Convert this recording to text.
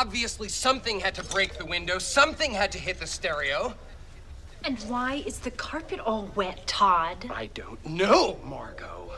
Obviously, something had to break the window. Something had to hit the stereo. And why is the carpet all wet, Todd? I don't know, Margo.